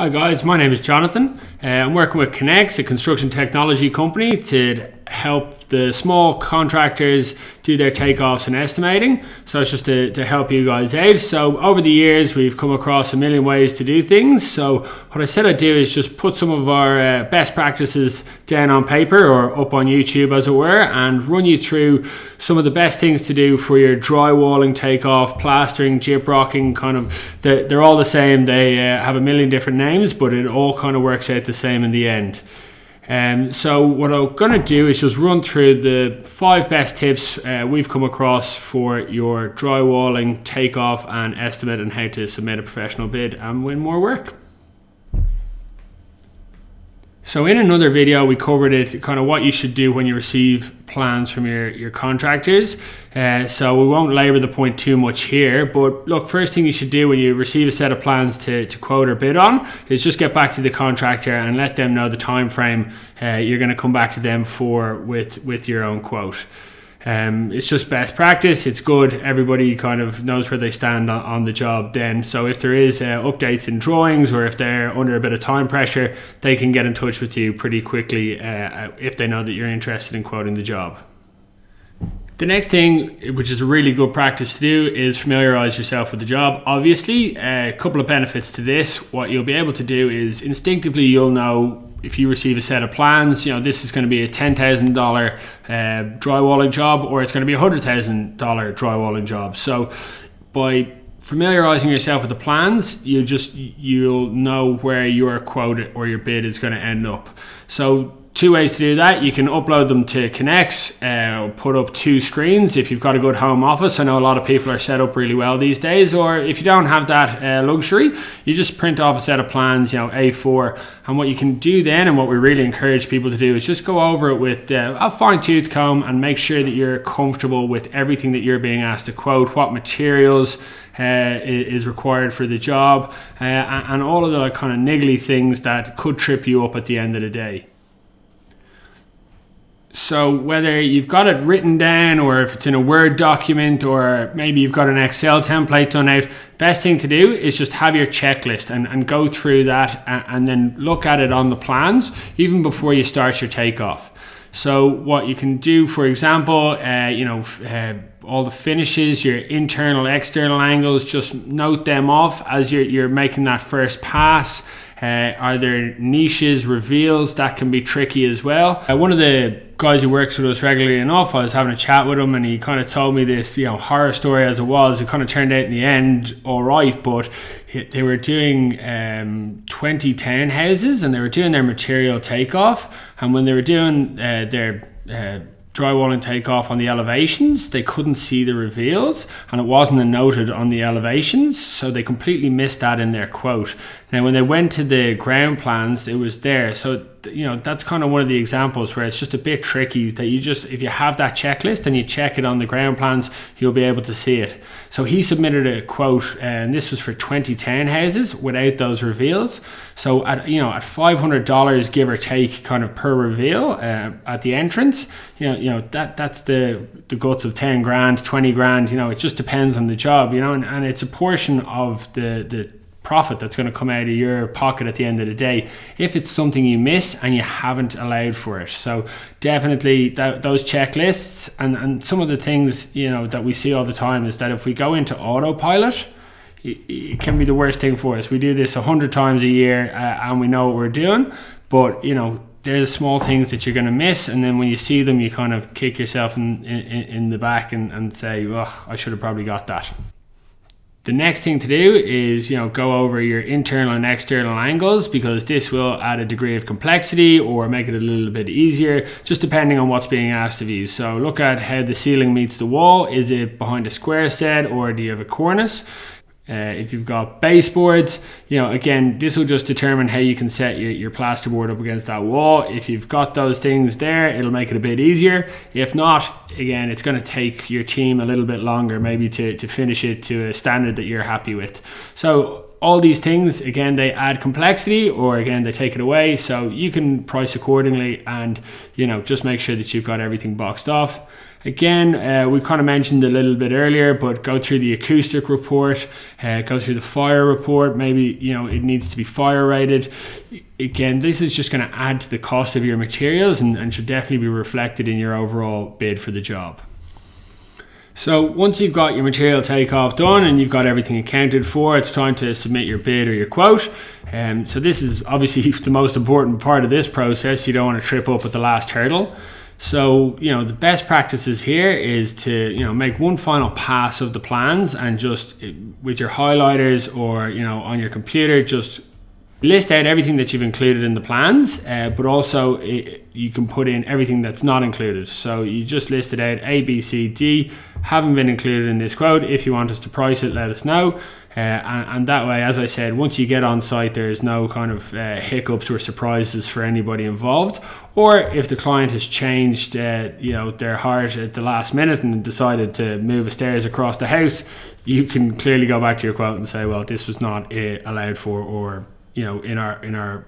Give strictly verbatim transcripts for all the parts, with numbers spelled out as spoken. Hi guys, my name is Jonathan. Uh, I'm working with ConX, a construction technology company, to help the small contractors do their takeoffs and estimating. So it's just to, to help you guys out. So over the years, we've come across a million ways to do things. So what I said I'd do is just put some of our uh, best practices down on paper or up on YouTube, as it were, and run you through some of the best things to do for your drywalling takeoff, plastering, gyp rocking, kind of, they're, they're all the same. They uh, have a million different names, but it all kind of works out the same in the end. And um, so what I'm going to do is just run through the five best tips uh, we've come across for your drywalling, takeoff and estimate, and how to submit a professional bid and win more work. So in another video we covered it, kind of what you should do when you receive plans from your, your contractors. Uh, so we won't labour the point too much here, but look, first thing you should do when you receive a set of plans to, to quote or bid on is just get back to the contractor and let them know the time frame uh, you're going to come back to them for with, with your own quote. Um, it's just best practice. It's good. Everybody kind of knows where they stand on, on the job then. So if there is uh, updates in drawings, or if they're under a bit of time pressure, they can get in touch with you pretty quickly uh, if they know that you're interested in quoting the job. The next thing, which is a really good practice to do, is familiarize yourself with the job. Obviously, a couple of benefits to this. What you'll be able to do is instinctively you'll know, if you receive a set of plans, you know, this is going to be a ten thousand dollar uh, drywalling job, or it's going to be a one hundred thousand dollar drywalling job. So by familiarizing yourself with the plans, you just, you'll know where your quote or your bid is going to end up. So two ways to do that. You can upload them to ConX, uh, put up two screens if you've got a good home office. I know a lot of people are set up really well these days, or if you don't have that uh, luxury, you just print off a set of plans, you know, A four. And what you can do then, and what we really encourage people to do, is just go over it with uh, a fine tooth comb and make sure that you're comfortable with everything that you're being asked to quote, what materials uh, is required for the job, uh, and all of the kind of niggly things that could trip you up at the end of the day. So whether you've got it written down, or if it's in a Word document, or maybe you've got an Excel template done out, best thing to do is just have your checklist and, and go through that and, and then look at it on the plans even before you start your takeoff. So what you can do, for example, uh, you know, uh, all the finishes, your internal, external angles, just note them off as you're, you're making that first pass. Uh, are there niches, reveals? That can be tricky as well. Uh, one of the guys who works with us regularly enough, I was having a chat with him and he kind of told me this, you know, horror story as it was. It kind of turned out in the end all right, but they were doing um, twenty townhouses and they were doing their material takeoff. And when they were doing uh, their uh, drywall and takeoff on the elevations, they couldn't see the reveals, and it wasn't noted on the elevations, so they completely missed that in their quote. Now when they went to the ground plans, it was there. So you know, that's kind of one of the examples where it's just a bit tricky, that you just, if you have that checklist and you check it on the ground plans, you'll be able to see it. So he submitted a quote, and this was for twenty townhouses without those reveals. So at, you know, at five hundred dollars give or take kind of per reveal uh, at the entrance, you know, you know that that's the the guts of ten grand, twenty grand, you know, it just depends on the job, you know, and, and it's a portion of the the profit that's going to come out of your pocket at the end of the day if it's something you miss and you haven't allowed for it. So definitely that, those checklists and, and some of the things, you know, that we see all the time is that if we go into autopilot, it, it can be the worst thing for us. We do this a hundred times a year uh, and we know what we're doing, but you know, they're the small things that you're going to miss, and then when you see them you kind of kick yourself in, in, in the back and, and say, oh, I should have probably got that. The next thing to do is, you know, go over your internal and external angles, because this will add a degree of complexity or make it a little bit easier, just depending on what's being asked of you. So look at how the ceiling meets the wall. Is it behind a square set, or do you have a cornice? Uh, if you've got baseboards, you know, again, this will just determine how you can set your, your plasterboard up against that wall. If you've got those things there, it'll make it a bit easier. If not, again, it's going to take your team a little bit longer maybe to, to finish it to a standard that you're happy with. So all these things, again, they add complexity, or again, they take it away. So you can price accordingly and, you know, just make sure that you've got everything boxed off. Again, uh, we kind of mentioned a little bit earlier, but go through the acoustic report, uh, go through the fire report. Maybe, you know, it needs to be fire rated. Again, this is just going to add to the cost of your materials and, and should definitely be reflected in your overall bid for the job. So once you've got your material takeoff done and you've got everything accounted for, it's time to submit your bid or your quote. Um, so this is obviously the most important part of this process. You don't want to trip up at the last hurdle. So, you know, the best practices here is to, you know, make one final pass of the plans and just with your highlighters or, you know, on your computer, just list out everything that you've included in the plans, uh, but also it, you can put in everything that's not included. So you just listed out A, B, C, D, haven't been included in this quote. If you want us to price it, let us know. Uh, and, and that way, as I said, once you get on site, there's no kind of uh, hiccups or surprises for anybody involved. Or if the client has changed, uh, you know, their heart at the last minute and decided to move a stairs across the house, you can clearly go back to your quote and say, well, this was not uh, allowed for, or, you know, in our in our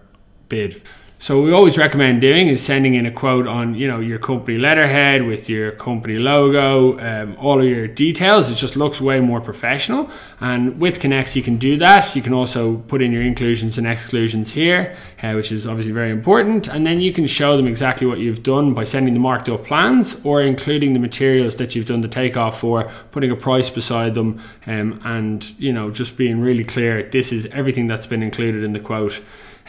bid. So what we always recommend doing is sending in a quote on, you know, your company letterhead with your company logo, um, all of your details. It just looks way more professional. And with ConX, you can do that. You can also put in your inclusions and exclusions here, uh, which is obviously very important. And then you can show them exactly what you've done by sending the marked up plans or including the materials that you've done the takeoff for, putting a price beside them, um, and, you know, just being really clear, this is everything that's been included in the quote.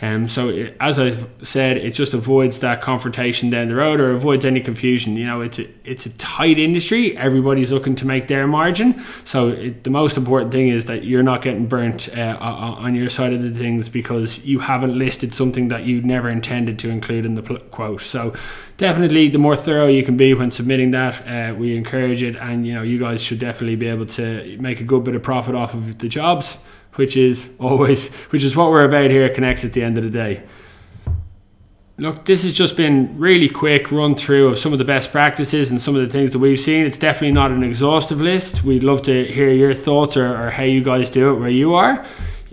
Um, so it, as I've said, it just avoids that confrontation down the road or avoids any confusion. You know, it's a, it's a tight industry. Everybody's looking to make their margin. So it, the most important thing is that you're not getting burnt uh, on your side of the things because you haven't listed something that you never intended to include in the quote. So definitely the more thorough you can be when submitting that, uh, we encourage it. And, you know, you guys should definitely be able to make a good bit of profit off of the jobs, which is always, which is what we're about here at ConX at the end of the day. Look, this has just been really quick run through of some of the best practices and some of the things that we've seen. It's definitely not an exhaustive list. We'd love to hear your thoughts or, or how you guys do it where you are.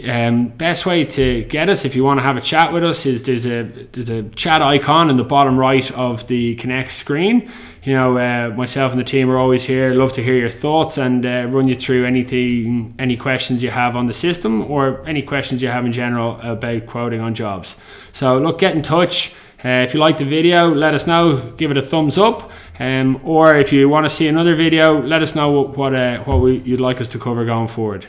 Um, best way to get us if you want to have a chat with us is there's a there's a chat icon in the bottom right of the ConX screen. You know, uh, myself and the team are always here. Love to hear your thoughts and uh, run you through anything, any questions you have on the system or any questions you have in general about quoting on jobs. So look, get in touch. Uh, if you like the video, let us know. Give it a thumbs up. Um, or if you want to see another video, let us know what what, uh, what we, you'd like us to cover going forward.